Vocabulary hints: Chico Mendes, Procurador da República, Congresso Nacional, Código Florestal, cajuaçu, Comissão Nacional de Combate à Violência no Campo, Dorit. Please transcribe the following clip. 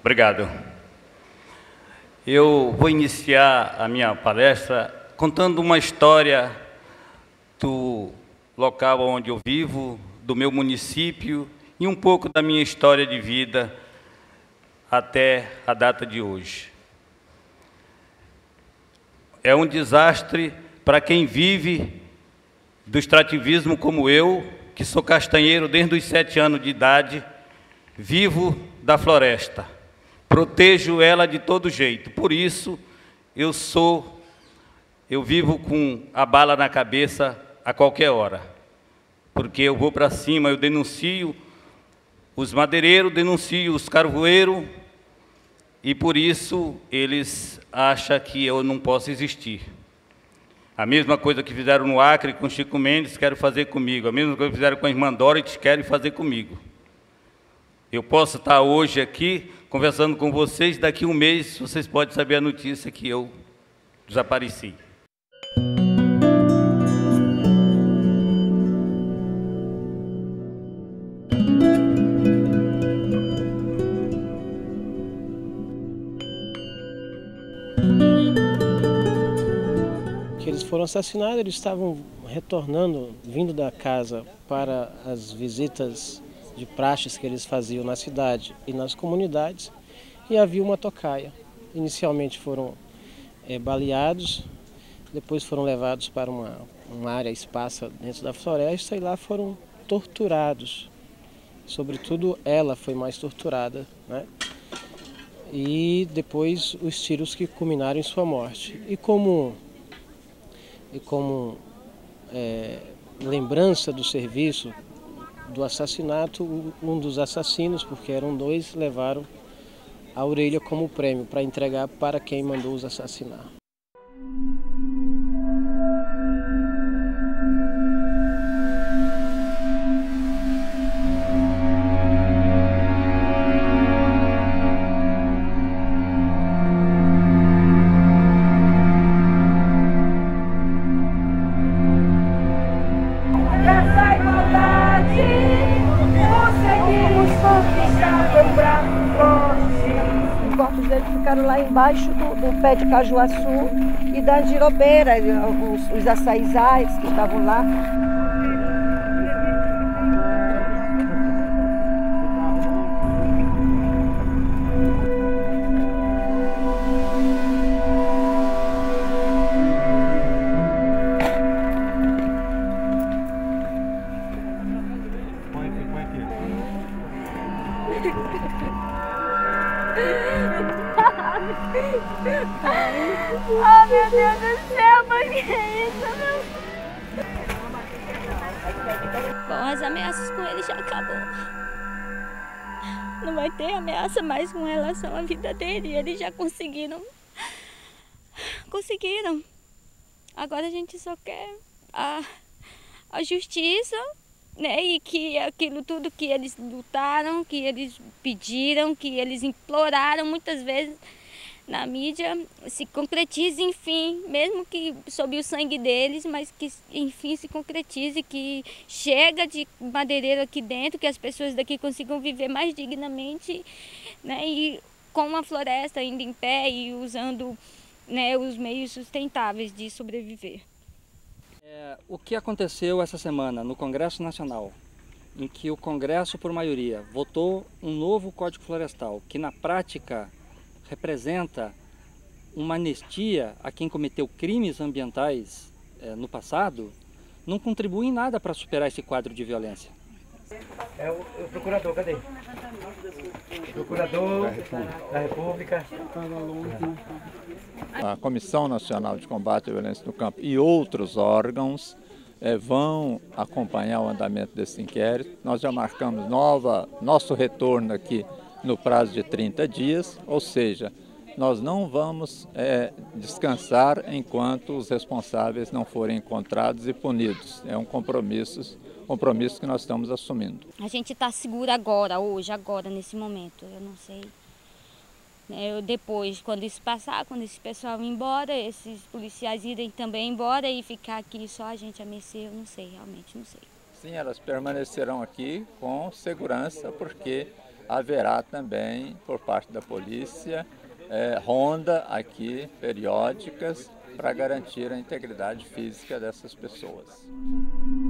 Obrigado. Eu vou iniciar a minha palestra contando uma história do local onde eu vivo, do meu município e um pouco da minha história de vida até a data de hoje. É um desastre para quem vive do extrativismo como eu, que sou castanheiro desde os 7 anos de idade, vivo da floresta, protejo ela de todo jeito. Por isso, eu vivo com a bala na cabeça a qualquer hora, porque eu vou para cima, eu denuncio os madeireiros, denuncio os carvoeiros, e por isso eles acham que eu não posso existir. A mesma coisa que fizeram no Acre com Chico Mendes, querem fazer comigo. A mesma coisa que fizeram com a irmã Dorit, querem fazer comigo. Eu posso estar hoje aqui conversando com vocês, daqui a um mês vocês podem saber a notícia que eu desapareci. Foram assassinados, eles estavam retornando, vindo da casa para as visitas de praxes que eles faziam na cidade e nas comunidades, e havia uma tocaia. Inicialmente foram baleados, depois foram levados para uma área esparsa dentro da floresta e lá foram torturados. Sobretudo ela foi mais torturada, né? E depois os tiros que culminaram em sua morte. E como lembrança do serviço, do assassinato, um dos assassinos, porque eram dois, levaram a orelha como prêmio para entregar para quem mandou os assassinar. Embaixo do pé de cajuaçu e da girobeira, os açaizais que estavam lá. Oh, meu Deus do céu, mas que é isso? Não. Bom, as ameaças com ele já acabou. Não vai ter ameaça mais com relação à vida dele. Eles já conseguiram. Conseguiram. Agora a gente só quer a justiça, né? E que aquilo tudo que eles lutaram, que eles pediram, que eles imploraram muitas vezes na mídia, se concretize, enfim, mesmo que sob o sangue deles, mas que, enfim, se concretize, que chega de madeireiro aqui dentro, que as pessoas daqui consigam viver mais dignamente, né, e com a floresta ainda em pé e usando, né, os meios sustentáveis de sobreviver. O que aconteceu essa semana no Congresso Nacional, em que o Congresso, por maioria, votou um novo Código Florestal, que na prática representa uma anistia a quem cometeu crimes ambientais no passado, não contribui em nada para superar esse quadro de violência. É o procurador, cadê? O procurador da República. A Comissão Nacional de Combate à Violência no Campo e outros órgãos vão acompanhar o andamento desse inquérito. Nós já marcamos nosso retorno aqui no prazo de 30 dias, ou seja, nós não vamos descansar enquanto os responsáveis não forem encontrados e punidos. É um compromisso que nós estamos assumindo. A gente está segura agora, hoje, agora, nesse momento. Eu não sei. Depois, quando isso passar, quando esse pessoal ir embora, esses policiais irem também embora e ficar aqui só a gente a mercê, eu não sei, realmente não sei. Sim, elas permanecerão aqui com segurança, porque haverá também, por parte da polícia, ronda aqui periódicas para garantir a integridade física dessas pessoas.